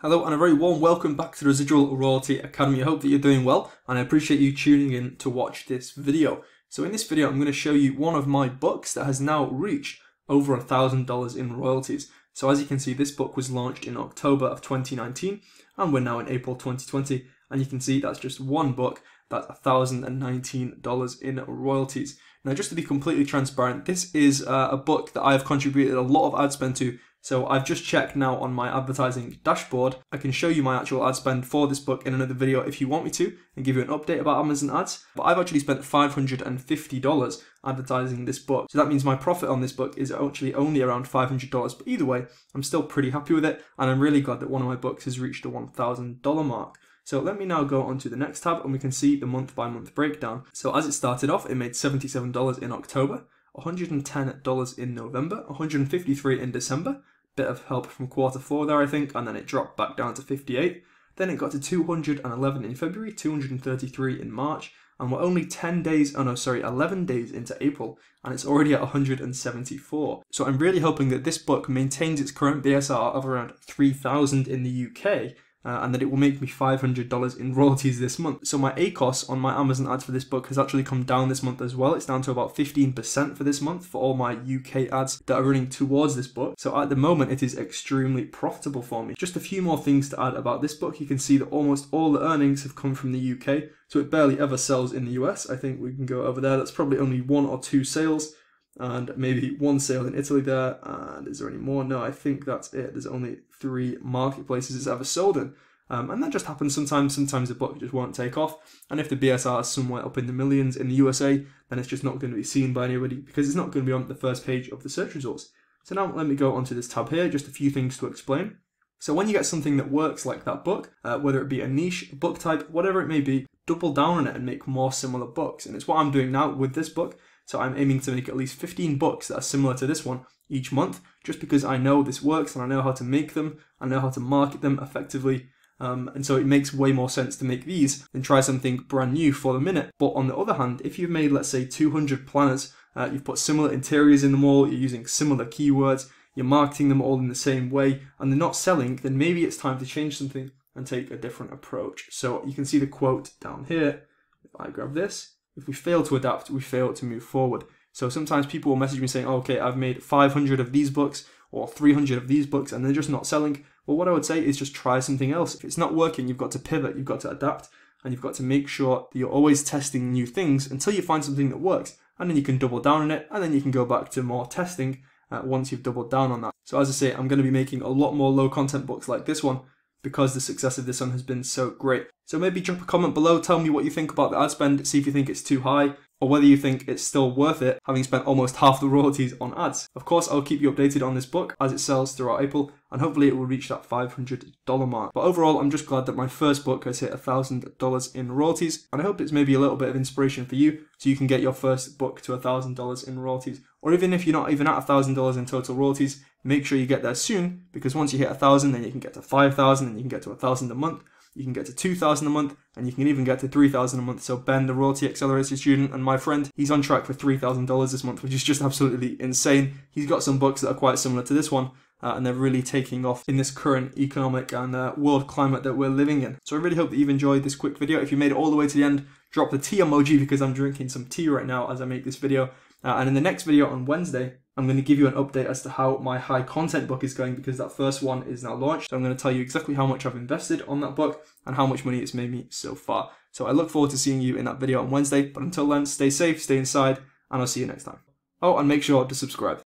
Hello and a very warm welcome back to the Residual Royalty Academy. I hope that you're doing well and I appreciate you tuning in to watch this video. So in this video I'm going to show you one of my books that has now reached over $1,000 in royalties. So as you can see, this book was launched in October of 2019 and we're now in April 2020, and you can see that's just one book that's $1,019 in royalties. Now just to be completely transparent, this is a book that I've contributed a lot of ad spend to. So I've just checked now on my advertising dashboard. I can show you my actual ad spend for this book in another video if you want me to and give you an update about Amazon ads. But I've actually spent $550 advertising this book. So that means my profit on this book is actually only around $500. But either way, I'm still pretty happy with it. And I'm really glad that one of my books has reached the $1,000 mark. So let me now go on to the next tab and we can see the month by month breakdown. So as it started off, it made $77 in October, $110 in November, $153 in December, bit of help from quarter four there I think, and then it dropped back down to 58. Then it got to 211 in February, 233 in March, and we're only 11 days into April, and it's already at 174. So I'm really hoping that this book maintains its current BSR of around 3,000 in the UK, and that it will make me $500 in royalties this month. So my ACOS on my Amazon ads for this book has actually come down this month as well. It's down to about 15% for this month for all my UK ads that are running towards this book. So at the moment it is extremely profitable for me. Just a few more things to add about this book. You can see that almost all the earnings have come from the UK, so it barely ever sells in the US. I think we can go over there. That's probably only one or two sales, and maybe one sale in Italy there, and is there any more? No, I think that's it. There's only three marketplaces it's ever sold in, and that just happens sometimes. Sometimes the book just won't take off, and if the BSR is somewhere up in the millions in the USA, then it's just not going to be seen by anybody because it's not going to be on the first page of the search results. So now let me go onto this tab here, just a few things to explain. So when you get something that works like that book, whether it be a niche, a book type, whatever it may be, double down on it and make more similar books, and it's what I'm doing now with this book. So I'm aiming to make at least 15 books that are similar to this one each month, just because I know this works and I know how to make them, I know how to market them effectively, and so it makes way more sense to make these than try something brand new for the minute. But on the other hand, if you've made, let's say, 200 planners, you've put similar interiors in them all, you're using similar keywords, you're marketing them all in the same way, and they're not selling, then maybe it's time to change something and take a different approach. So you can see the quote down here. If I grab this, if we fail to adapt, we fail to move forward. So sometimes people will message me saying, oh, okay, I've made 500 of these books or 300 of these books and they're just not selling. Well, what I would say is just try something else. If it's not working, you've got to pivot, you've got to adapt, and you've got to make sure that you're always testing new things until you find something that works. And then you can double down on it, and then you can go back to more testing once you've doubled down on that. So as I say, I'm going to be making a lot more low content books like this one, because the success of this one has been so great. So maybe drop a comment below, tell me what you think about the ad spend, see if you think it's too high, or whether you think it's still worth it, having spent almost half the royalties on ads. Of course, I'll keep you updated on this book as it sells throughout April, and hopefully it will reach that $500 mark. But overall, I'm just glad that my first book has hit $1,000 in royalties, and I hope it's maybe a little bit of inspiration for you, so you can get your first book to $1,000 in royalties. Or even if you're not even at $1,000 in total royalties, make sure you get there soon, because once you hit 1,000, then you can get to 5,000, then you can get to 1,000 a month, you can get to 2,000 a month, and you can even get to 3,000 a month. So Ben, the Royalty Accelerator student and my friend, he's on track for $3,000 this month, which is just absolutely insane. He's got some books that are quite similar to this one, and they're really taking off in this current economic and world climate that we're living in. So I really hope that you've enjoyed this quick video. If you made it all the way to the end, drop the tea emoji, because I'm drinking some tea right now as I make this video. And in the next video on Wednesday, I'm going to give you an update as to how my high content book is going, because that first one is now launched. So I'm going to tell you exactly how much I've invested on that book and how much money it's made me so far. So I look forward to seeing you in that video on Wednesday. But until then, stay safe, stay inside, and I'll see you next time. Oh, and make sure to subscribe.